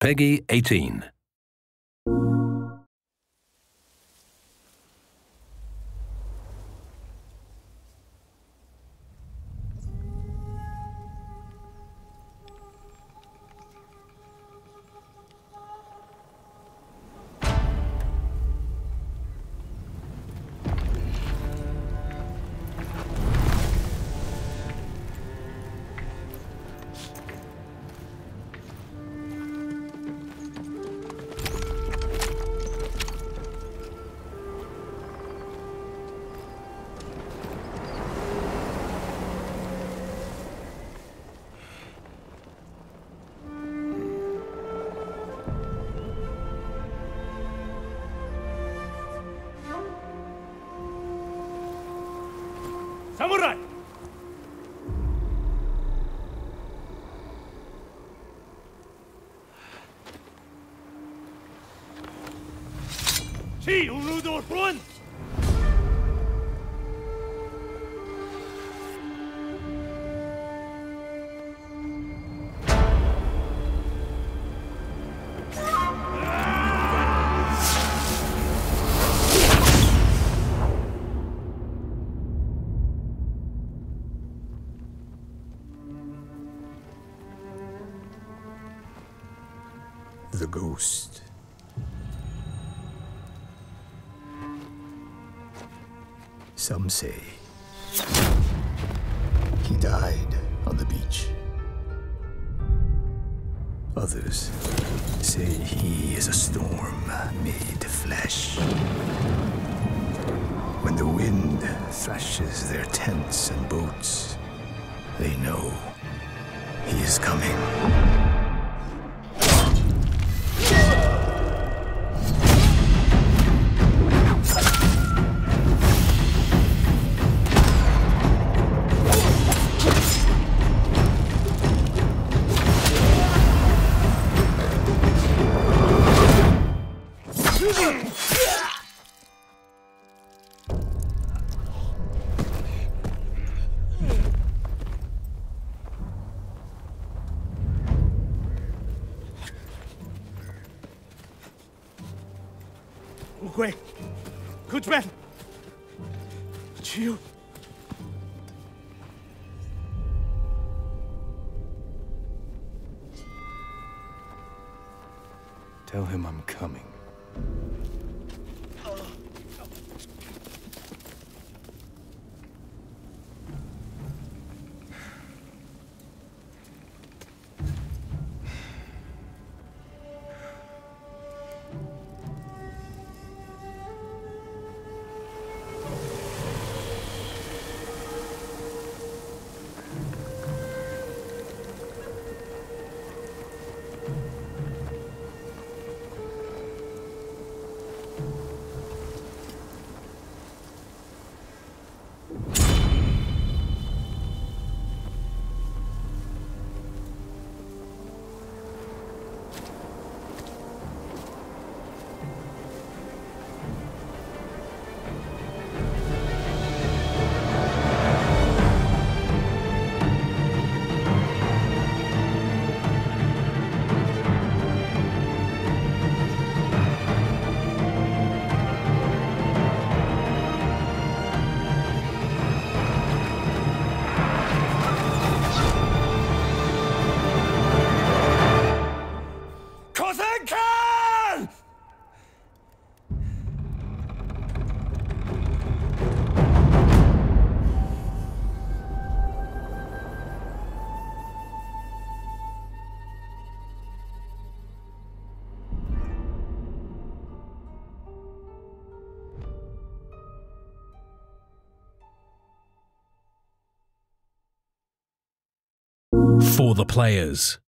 Peggy 18. Samurai! She who ruled our front! The ghost. Some say he died on the beach. Others say he is a storm made flesh. When the wind thrashes their tents and boats, they know he is coming. Ugwe, Kuchman, Chiu. Tell him I'm coming. For the players.